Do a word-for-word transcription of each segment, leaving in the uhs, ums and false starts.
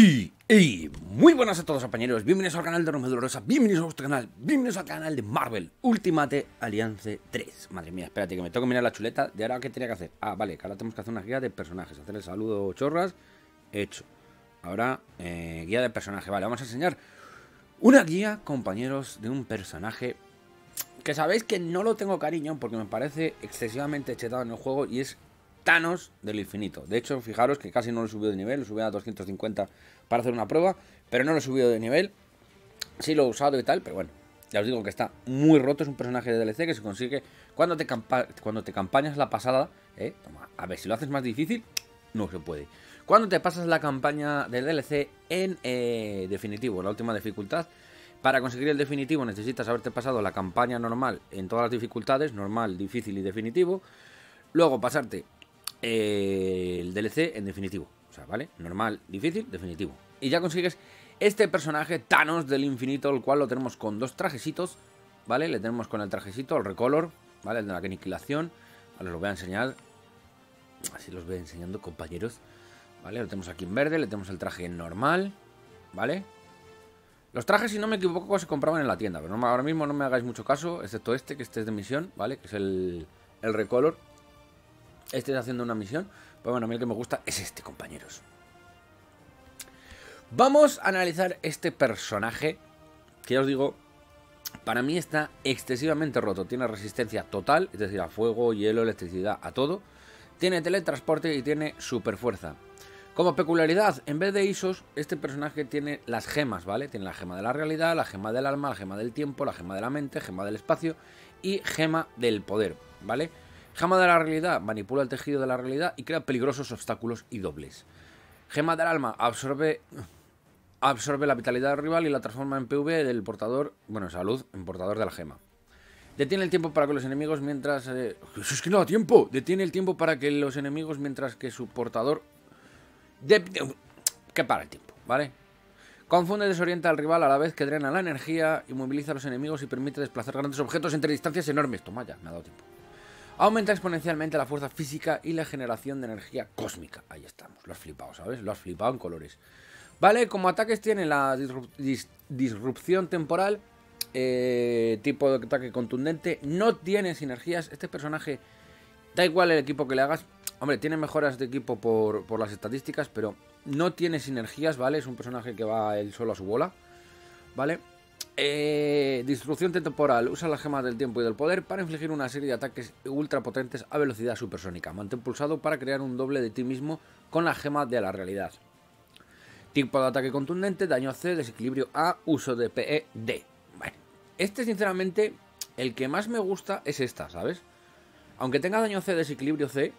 Y, y muy buenas a todos, compañeros. Bienvenidos al canal de Romeo Dolorosa. Bienvenidos a vuestro canal. Bienvenidos al canal de Marvel Ultimate Alliance tres. Madre mía, espérate que me tengo que mirar la chuleta. ¿De ahora qué tenía que hacer? Ah, vale, que ahora tenemos que hacer una guía de personajes. Hacer el saludo chorras. Hecho. Ahora, eh, guía de personaje. Vale, vamos a enseñar una guía, compañeros, de un personaje que sabéis que no lo tengo cariño porque me parece excesivamente chetado en el juego y es Thanos del infinito. De hecho, fijaros que casi no lo he subido de nivel. Lo subí a doscientos cincuenta para hacer una prueba, pero no lo he subido de nivel. Sí lo he usado y tal, pero bueno, ya os digo que está muy roto. Es un personaje de D L C que se consigue cuando te, campa cuando te campañas la pasada, ¿eh? Toma, a ver, si lo haces más difícil, no se puede. Cuando te pasas la campaña del D L C en eh, definitivo, la última dificultad. Para conseguir el definitivo necesitas haberte pasado la campaña normal en todas las dificultades, normal, difícil y definitivo. Luego pasarte Eh, el D L C en definitivo, o sea, ¿vale? Normal, difícil, definitivo. Y ya consigues este personaje, Thanos del infinito, el cual lo tenemos con dos trajecitos, ¿vale? Le tenemos con el trajecito, el recolor, ¿vale? El de la aniquilación. Ahora los voy a enseñar. Así los voy enseñando, compañeros. ¿Vale? Lo tenemos aquí en verde, le tenemos el traje normal, ¿vale? Los trajes, si no me equivoco, se compraban en la tienda, pero no, ahora mismo no me hagáis mucho caso, excepto este, que este es de misión, ¿vale? Que es el, el recolor. Este está haciendo una misión. Pues bueno, a mí el que me gusta es este, compañeros. Vamos a analizar este personaje, que ya os digo, para mí está excesivamente roto. Tiene resistencia total, es decir, a fuego, hielo, electricidad, a todo. Tiene teletransporte y tiene superfuerza. Como peculiaridad, en vez de isos, este personaje tiene las gemas, ¿vale? Tiene la gema de la realidad, la gema del alma, la gema del tiempo, la gema de la mente, gema del espacio y gema del poder, ¿vale? Gema de la realidad, manipula el tejido de la realidad y crea peligrosos obstáculos y dobles. Gema del alma, absorbe absorbe la vitalidad del rival y la transforma en P V del portador, bueno, salud, en portador de la gema. Detiene el tiempo para que los enemigos mientras... Eh, ¡Es que no da tiempo! Detiene el tiempo para que los enemigos mientras que su portador... De, de, que para el tiempo, ¿vale? Confunde y desorienta al rival a la vez que drena la energía, inmoviliza a los enemigos y permite desplazar grandes objetos entre distancias enormes. Toma ya, me ha dado tiempo. Aumenta exponencialmente la fuerza física y la generación de energía cósmica. Ahí estamos, lo has flipado, ¿sabes? Lo has flipado en colores. Vale, como ataques tiene la disrup dis disrupción temporal, eh, tipo de ataque contundente. No tiene sinergias. Este personaje, da igual el equipo que le hagas. Hombre, tiene mejoras de equipo por, por las estadísticas, pero no tiene sinergias, ¿vale? Es un personaje que va él solo a su bola, ¿vale? Eh, Disrupción temporal. Usa las gemas del tiempo y del poder para infligir una serie de ataques ultra potentes a velocidad supersónica. Mantén pulsado para crear un doble de ti mismo con la gema de la realidad. Tipo de ataque contundente, daño C, desequilibrio A, uso de P E, D. Bueno, este sinceramente el que más me gusta es esta, ¿sabes? Aunque tenga daño C, desequilibrio C,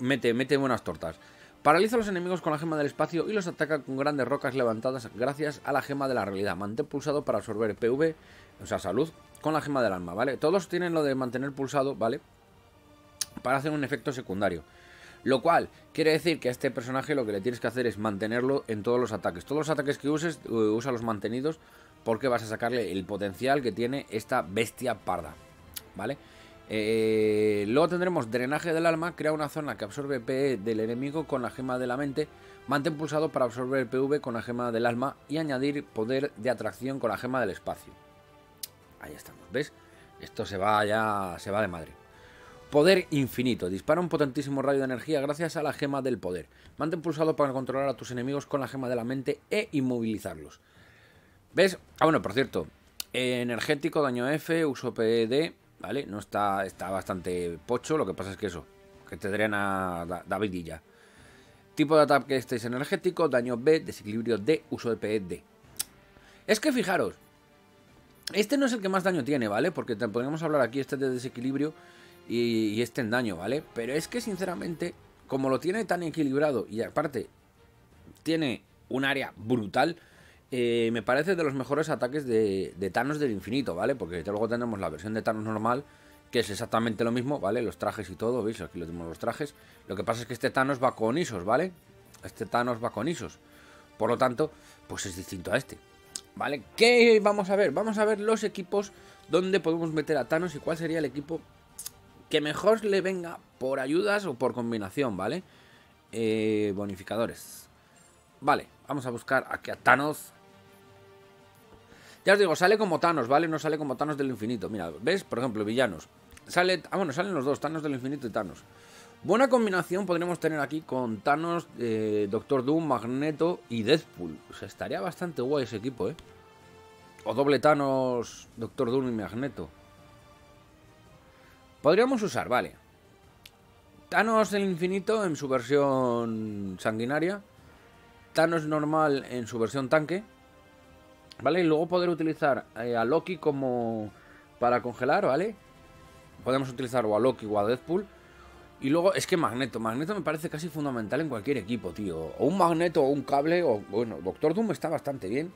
mete, mete buenas tortas. Paraliza a los enemigos con la gema del espacio y los ataca con grandes rocas levantadas gracias a la gema de la realidad. Mantén pulsado para absorber P V, o sea, salud, con la gema del alma, ¿vale? Todos tienen lo de mantener pulsado, ¿vale? Para hacer un efecto secundario. Lo cual quiere decir que a este personaje lo que le tienes que hacer es mantenerlo en todos los ataques. Todos los ataques que uses, usa los mantenidos porque vas a sacarle el potencial que tiene esta bestia parda, ¿vale? Eh, luego tendremos drenaje del alma. Crea una zona que absorbe P E del enemigo con la gema de la mente. Mantén pulsado para absorber P V con la gema del alma y añadir poder de atracción con la gema del espacio. Ahí estamos, ¿ves? Esto se va ya, se va de madre. Poder infinito. Dispara un potentísimo rayo de energía gracias a la gema del poder. Mantén pulsado para controlar a tus enemigos con la gema de la mente e inmovilizarlos. ¿Ves? Ah, bueno, por cierto, eh, energético, daño F, uso P D, ¿vale? No está, está bastante pocho. Lo que pasa es que eso, que te drena da, David y ya. Tipo de ataque este es energético, daño B, desequilibrio D, uso de P E D. Es que fijaros, este no es el que más daño tiene, ¿vale? Porque te podríamos hablar aquí este de desequilibrio y, y este en daño, ¿vale? Pero es que sinceramente, como lo tiene tan equilibrado y aparte tiene un área brutal, Eh, me parece de los mejores ataques de, de Thanos del infinito, ¿vale? Porque luego tenemos la versión de Thanos normal, que es exactamente lo mismo, ¿vale? Los trajes y todo, ¿veis? Aquí lo tenemos, los trajes. Lo que pasa es que este Thanos va con isos, ¿vale? Este Thanos va con isos. Por lo tanto, pues es distinto a este, ¿vale? ¿Qué vamos a ver? Vamos a ver los equipos donde podemos meter a Thanos y cuál sería el equipo que mejor le venga por ayudas o por combinación, ¿vale? Eh, bonificadores. Vale, vamos a buscar aquí a Thanos. Ya os digo, sale como Thanos, ¿vale? No sale como Thanos del infinito. Mira, ¿ves? Por ejemplo, villanos. Sale, ah, bueno, salen los dos, Thanos del infinito y Thanos. Buena combinación podríamos tener aquí con Thanos, eh, Doctor Doom, Magneto y Deadpool. O sea, estaría bastante guay ese equipo, ¿eh? O doble Thanos, Doctor Doom y Magneto. Podríamos usar, vale. Thanos del infinito en su versión sanguinaria. Thanos normal en su versión tanque. ¿Vale? Y luego poder utilizar eh, a Loki como para congelar, ¿vale? Podemos utilizar o a Loki o a Deadpool. Y luego, es que Magneto. Magneto me parece casi fundamental en cualquier equipo, tío. O un Magneto o un Cable. O, bueno, Doctor Doom está bastante bien.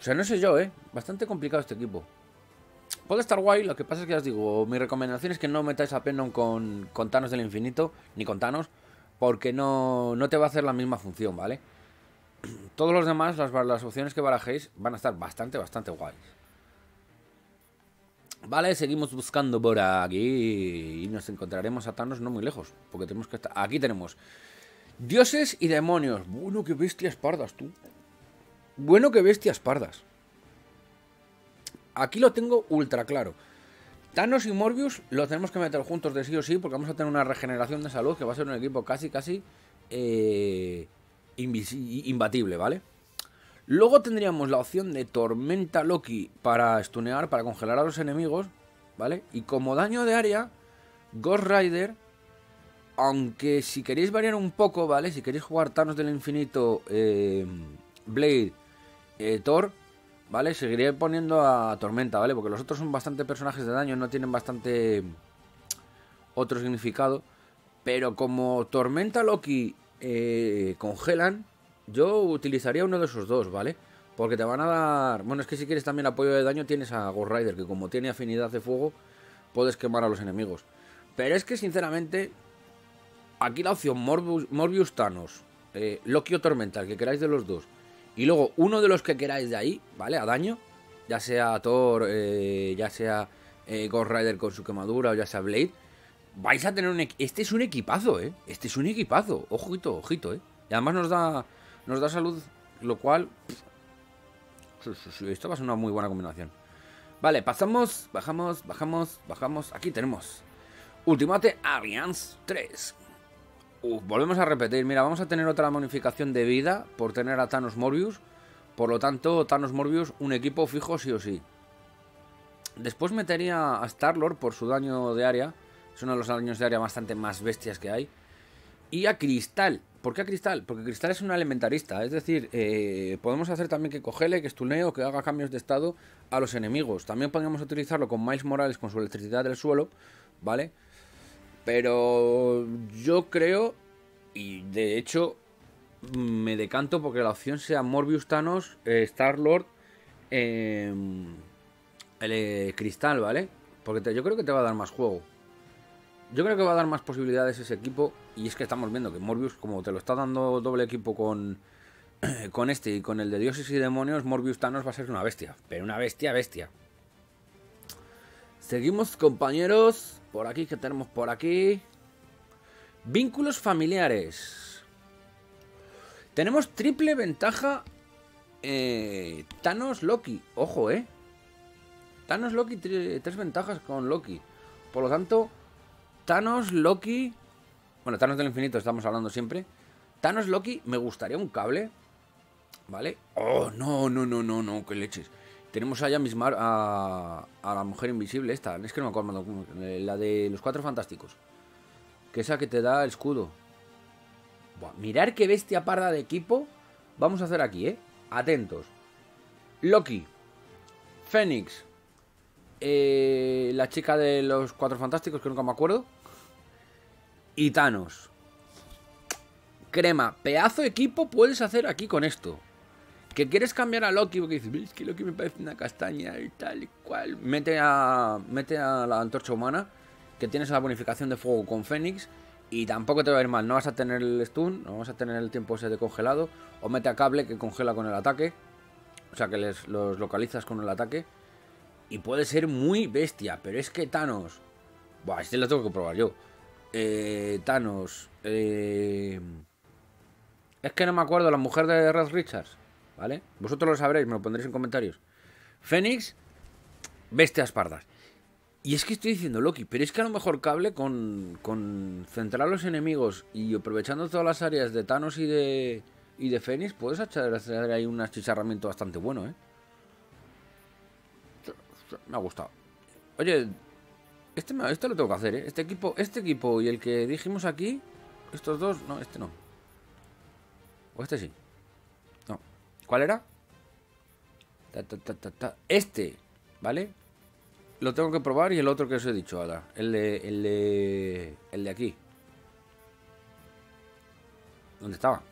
O sea, no sé yo, ¿eh? Bastante complicado este equipo. Puede estar guay, lo que pasa es que ya os digo, mi recomendación es que no metáis a Pennon con, con Thanos del infinito, ni con Thanos, porque no, no te va a hacer la misma función, ¿vale? Todos los demás, las, las opciones que barajéis van a estar bastante, bastante guays. Vale, seguimos buscando por aquí y nos encontraremos a Thanos no muy lejos, porque tenemos que estar... Aquí tenemos dioses y demonios. Bueno, qué bestias pardas, tú. Bueno, qué bestias pardas. Aquí lo tengo ultra claro. Thanos y Morbius lo tenemos que meter juntos de sí o sí, porque vamos a tener una regeneración de salud que va a ser un equipo casi, casi... Eh... imbatible, ¿vale? Luego tendríamos la opción de Tormenta Loki para stunear, para congelar a los enemigos, ¿vale? Y como daño de área, Ghost Rider, aunque si queréis variar un poco, ¿vale? Si queréis jugar Thanos del infinito, eh, Blade, eh, Thor, ¿vale? Seguiré poniendo a Tormenta, ¿vale? Porque los otros son bastante personajes de daño, no tienen bastante otro significado. Pero como Tormenta Loki... Eh, congelan, yo utilizaría uno de esos dos, ¿vale? Porque te van a dar... Bueno, es que si quieres también apoyo de daño tienes a Ghost Rider, que como tiene afinidad de fuego, puedes quemar a los enemigos. Pero es que, sinceramente, aquí la opción Morbius, Morbius Thanos, eh, Loki o Tormenta, el que queráis de los dos, y luego uno de los que queráis de ahí, ¿vale? A daño, ya sea Thor, eh, ya sea eh, Ghost Rider con su quemadura, o ya sea Blade... Vais a tener un... Este es un equipazo, ¿eh? Este es un equipazo. Ojito, ojito, ¿eh? Y además nos da nos da salud, lo cual... Pff, esto va a ser una muy buena combinación. Vale, pasamos, bajamos, bajamos, bajamos. Aquí tenemos Ultimate Alliance tres. Uf, volvemos a repetir. Mira, vamos a tener otra bonificación de vida por tener a Thanos Morbius. Por lo tanto, Thanos Morbius, un equipo fijo sí o sí. Después metería a Star-Lord por su daño de área. Es uno de los daños de área bastante más bestias que hay. Y a Cristal. ¿Por qué a Cristal? Porque Cristal es un elementarista. Es decir, eh, podemos hacer también que cogele, que stunee o que haga cambios de estado a los enemigos. También podríamos utilizarlo con Miles Morales con su electricidad del suelo, ¿vale? Pero yo creo, y de hecho me decanto porque la opción sea Morbius Thanos, eh, Star-Lord, eh, el eh, Cristal, ¿vale? Porque te, yo creo que te va a dar más juego. Yo creo que va a dar más posibilidades ese equipo. Y es que estamos viendo que Morbius, como te lo está dando doble equipo con, con este y con el de dioses y demonios, Morbius Thanos va a ser una bestia. Pero una bestia, bestia. Seguimos, compañeros. Por aquí, que tenemos por aquí. Vínculos familiares. Tenemos triple ventaja. Eh, Thanos Loki. Ojo, eh. Thanos Loki, tre- tres ventajas con Loki. Por lo tanto... Thanos, Loki... Bueno, Thanos del infinito estamos hablando siempre. Thanos, Loki, me gustaría un cable. ¿Vale? Oh, no, no, no, no, no, qué leches. Tenemos allá misma a, a la mujer invisible esta. Es que no me acuerdo. La de los Cuatro Fantásticos. Que esa que te da el escudo. Buah, mirad qué bestia parda de equipo vamos a hacer aquí, ¿eh? Atentos. Loki. Fénix. Eh, la chica de los Cuatro Fantásticos, que nunca me acuerdo. Y Thanos. Crema, pedazo de equipo puedes hacer aquí con esto. Que quieres cambiar a Loki porque dices, es que Loki me parece una castaña y tal y cual. Mete a, mete a la Antorcha Humana, que tienes la bonificación de fuego con Fénix. Y tampoco te va a ir mal, no vas a tener el stun, no vas a tener el tiempo ese de congelado. O mete a Cable, que congela con el ataque. O sea que les, los localizas con el ataque. Y puede ser muy bestia, pero es que Thanos... Buah, este lo tengo que probar yo. Eh, Thanos... Eh, Es que no me acuerdo, la mujer de Reed Richards, ¿vale? Vosotros lo sabréis, me lo pondréis en comentarios. Fénix, bestias pardas. Y es que estoy diciendo Loki, pero es que a lo mejor Cable con, con centrar a los enemigos y aprovechando todas las áreas de Thanos y de, y de Fénix, puedes hacer ahí un achicharramiento bastante bueno, ¿eh? Me ha gustado. Oye, este, me, este lo tengo que hacer, ¿eh? Este equipo, este equipo y el que dijimos aquí, estos dos, no, este no. O este sí. No. ¿Cuál era? Ta, ta, ta, ta, ta. Este, ¿vale? Lo tengo que probar y el otro que os he dicho ahora. El de, el de, el de aquí. ¿Dónde estaba?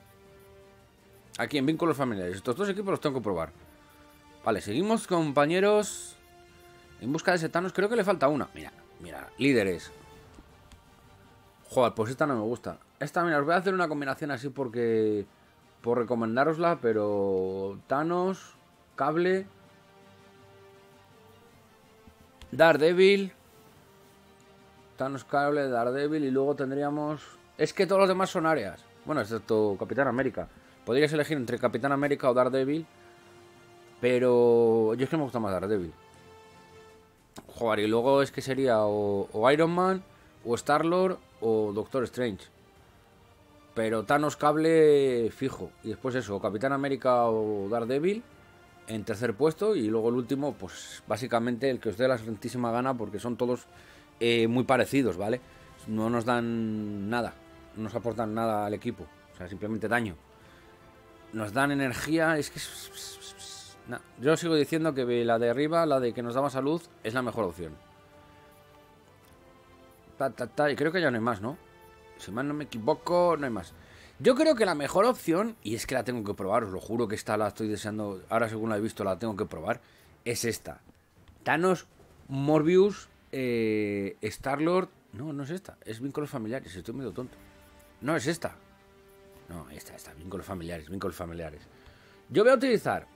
Aquí, en vínculos familiares. Estos dos equipos los tengo que probar. Vale, seguimos, compañeros. En busca de Thanos. Creo que le falta una. Mira, mira. Líderes. Joder, pues esta no me gusta. Esta, mira, os voy a hacer una combinación así porque... por recomendárosla, pero... Thanos... Cable... Daredevil, Thanos, Cable, Daredevil y luego tendríamos... Es que todos los demás son áreas. Bueno, excepto Capitán América. Podrías elegir entre Capitán América o Daredevil, pero yo es que me gusta más Daredevil. Joder, y luego es que sería o, o Iron Man, o Star-Lord, o Doctor Strange. Pero Thanos, Cable, fijo. Y después eso, Capitán América o Daredevil... en tercer puesto y luego el último, pues básicamente el que os dé la santísima gana porque son todos eh, muy parecidos, ¿vale? No nos dan nada, no nos aportan nada al equipo, o sea, simplemente daño. Nos dan energía, es que... Nah. Yo sigo diciendo que la de arriba, la de que nos daba salud, es la mejor opción. Ta, ta, ta. Y creo que ya no hay más, ¿no? Si más no me equivoco, no hay más. Yo creo que la mejor opción, y es que la tengo que probar, os lo juro que esta la estoy deseando, ahora según la he visto la tengo que probar, es esta. Thanos, Morbius, eh, Star-Lord... No, no es esta, es vínculos familiares, estoy medio tonto. No, es esta. No, esta, esta, vínculos familiares, vínculos familiares. Yo voy a utilizar,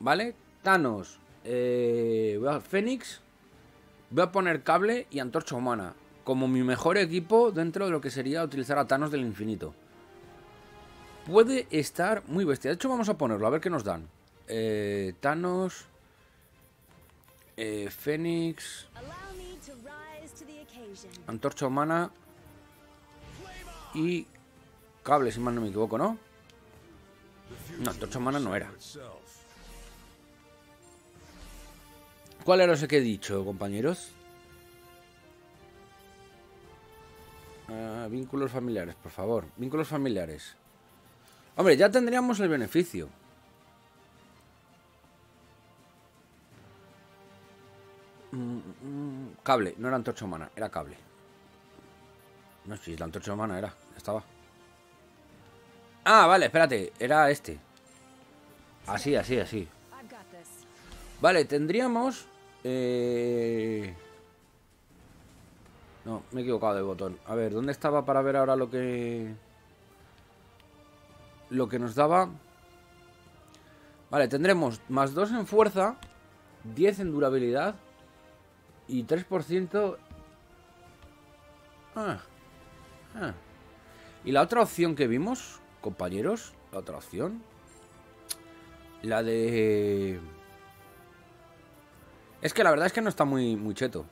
¿vale? Thanos, eh, voy a Fénix, voy a poner Cable y Antorcha Humana, como mi mejor equipo dentro de lo que sería utilizar a Thanos del infinito. Puede estar muy bestia. De hecho, vamos a ponerlo, a ver qué nos dan. Eh, Thanos. Eh, Fénix. Antorcha Humana. Y... Cable, si mal no me equivoco, ¿no? No, Antorcha Humana no era. ¿Cuál era ese que he dicho, compañeros? Ah, vínculos familiares, por favor. Vínculos familiares. Hombre, ya tendríamos el beneficio. Mm, mm, Cable, no era Antorcha Humana, era Cable. No, si la Antorcha Humana era, estaba. Ah, vale, espérate, era este. Así, así, así. Vale, tendríamos... Eh... No, me he equivocado de botón. A ver, ¿dónde estaba para ver ahora lo que... lo que nos daba? Vale, tendremos más dos en fuerza, diez en durabilidad y tres por ciento. ah, ah. Y la otra opción que vimos, compañeros, la otra opción, la de... es que la verdad es que no está muy, muy cheto.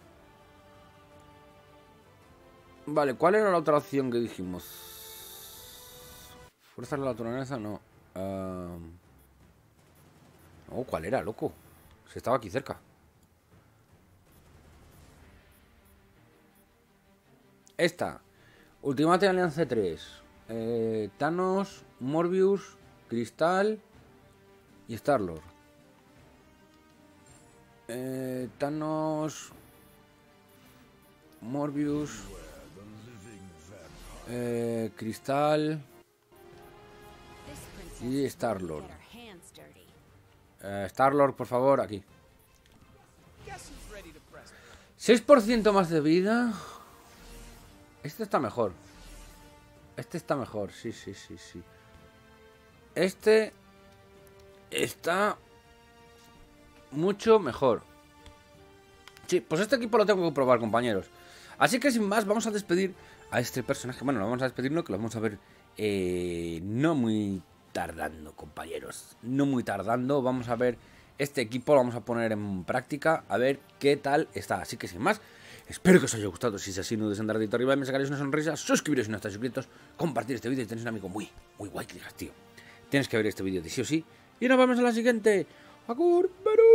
Vale, ¿cuál era la otra opción que dijimos? Fuerza de la naturaleza, no. Um... Oh, ¿cuál era, loco? Se estaba aquí cerca. Esta. Ultimate Alliance tres. Eh, Thanos, Morbius, Cristal y Star-Lord. Eh, Thanos, Morbius, eh, Cristal... y Star-Lord. Eh, Star-Lord, por favor, aquí. seis por ciento más de vida. Este está mejor. Este está mejor, sí, sí, sí, sí. Este está mucho mejor. Sí, pues este equipo lo tengo que probar, compañeros. Así que sin más, vamos a despedir a este personaje. Bueno, lo vamos a despedir, no, que lo vamos a ver eh, no muy tardando, compañeros, no muy tardando. Vamos a ver este equipo, lo vamos a poner en práctica, a ver qué tal está. Así que sin más, espero que os haya gustado. Si es así, no dudéis en dar dedito arriba, me sacaréis una sonrisa, suscribiros si no estáis suscritos, compartir este vídeo y tenéis un amigo muy, muy guay que digas, tío, tienes que ver este vídeo de sí o sí. Y nos vemos en la siguiente. ¡Agur, Perú!